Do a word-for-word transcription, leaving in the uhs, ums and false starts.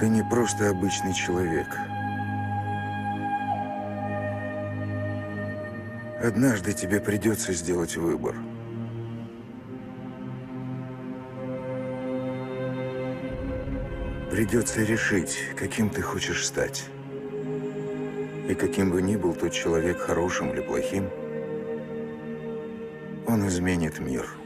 Ты не просто обычный человек. Однажды тебе придется сделать выбор. Придется решить, каким ты хочешь стать. И каким бы ни был тот человек, хорошим или плохим, он изменит мир.